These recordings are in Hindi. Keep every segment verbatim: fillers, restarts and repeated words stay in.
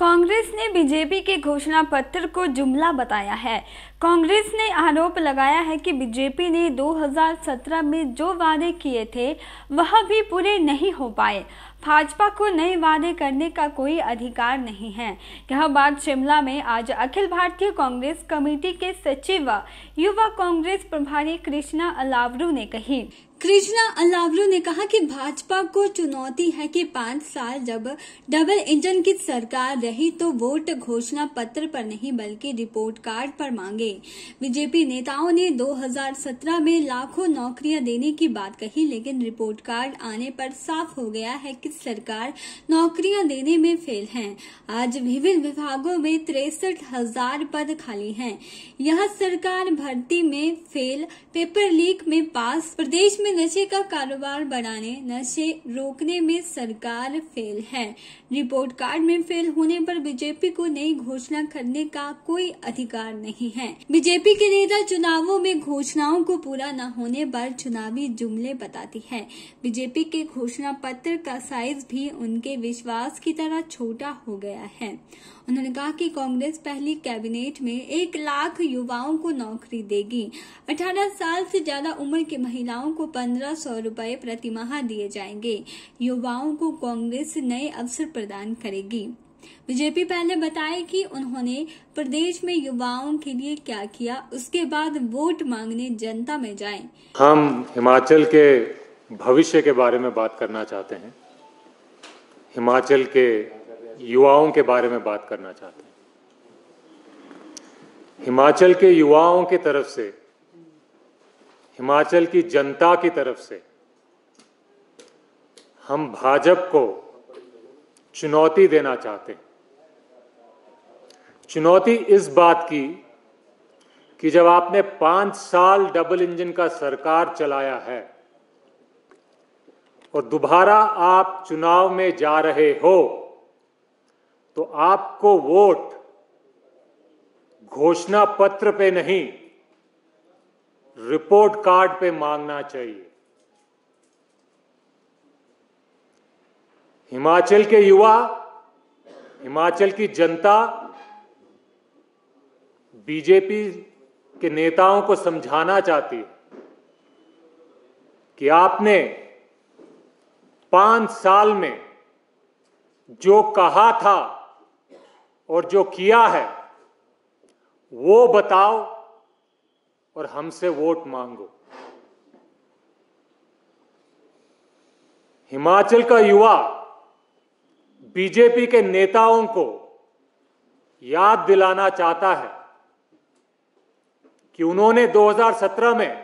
कांग्रेस ने बीजेपी के घोषणा पत्र को जुमला बताया है। कांग्रेस ने आरोप लगाया है कि बीजेपी ने दो हज़ार सत्रह में जो वादे किए थे वह भी पूरे नहीं हो पाए। भाजपा को नए वादे करने का कोई अधिकार नहीं है। यह बात शिमला में आज अखिल भारतीय कांग्रेस कमेटी के सचिव व युवा कांग्रेस प्रभारी कृष्णा अल्लावरू ने कही। कृष्णा अल्लावरू ने कहा कि भाजपा को चुनौती है कि पाँच साल जब डबल इंजन की सरकार रही तो वोट घोषणा पत्र पर नहीं बल्कि रिपोर्ट कार्ड पर मांगे। बीजेपी नेताओं ने दो हज़ार सत्रह में लाखों नौकरियां देने की बात कही, लेकिन रिपोर्ट कार्ड आने पर साफ हो गया है कि सरकार नौकरियां देने में फेल है। आज विभिन्न विभागों में तिरसठ हजार पद खाली है। यह सरकार भर्ती में फेल, पेपर लीक में पास, प्रदेश में नशे का कारोबार बढ़ाने, नशे रोकने में सरकार फेल है। रिपोर्ट कार्ड में फेल होने पर बीजेपी को नई घोषणा करने का कोई अधिकार नहीं है। बीजेपी के नेता चुनावों में घोषणाओं को पूरा न होने पर चुनावी जुमले बताती है। बीजेपी के घोषणा पत्र का साइज भी उनके विश्वास की तरह छोटा हो गया है। उन्होंने कहा कि कांग्रेस पहली कैबिनेट में एक लाख युवाओं को नौकरी देगी। अठारह साल से ज्यादा उम्र की महिलाओं को पंद्रह सौ रूपये प्रति माह दिए जाएंगे। युवाओं को कांग्रेस नए अवसर प्रदान करेगी। बीजेपी पहले बताए कि उन्होंने प्रदेश में युवाओं के लिए क्या किया, उसके बाद वोट मांगने जनता में जाएं। हम हिमाचल के भविष्य के बारे में बात करना चाहते हैं, हिमाचल के युवाओं के बारे में बात करना चाहते हैं। हिमाचल के युवाओं की तरफ से, हिमाचल की जनता की तरफ से हम भाजपा को चुनौती देना चाहते हैं। चुनौती इस बात की कि जब आपने पांच साल डबल इंजन का सरकार चलाया है और दोबारा आप चुनाव में जा रहे हो तो आपको वोट घोषणा पत्र पे नहीं रिपोर्ट कार्ड पे मांगना चाहिए। हिमाचल के युवा, हिमाचल की जनता बीजेपी के नेताओं को समझाना चाहती है कि आपने पांच साल में जो कहा था और जो किया है वो बताओ और हमसे वोट मांगो। हिमाचल का युवा बीजेपी के नेताओं को याद दिलाना चाहता है कि उन्होंने दो हज़ार सत्रह में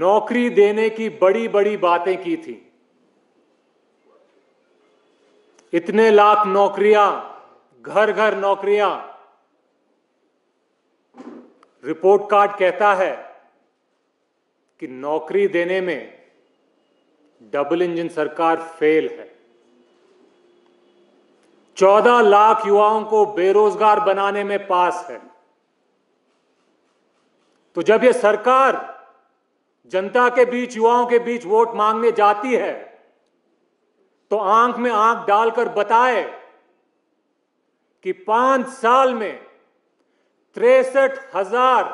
नौकरी देने की बड़ी बड़ी बातें की थी। इतने लाख नौकरियां, घर घर नौकरियां। रिपोर्ट कार्ड कहता है कि नौकरी देने में डबल इंजन सरकार फेल है। चौदह लाख युवाओं को बेरोजगार बनाने में पास है। तो जब यह सरकार जनता के बीच, युवाओं के बीच वोट मांगने जाती है तो आंख में आंख डालकर बताए कि पांच साल में तिरसठ हजार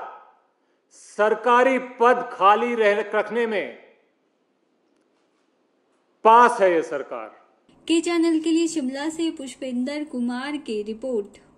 सरकारी पद खाली रह रखने में पास है ये सरकार। के चैनल के लिए शिमला से पुष्पिंदर कुमार की रिपोर्ट।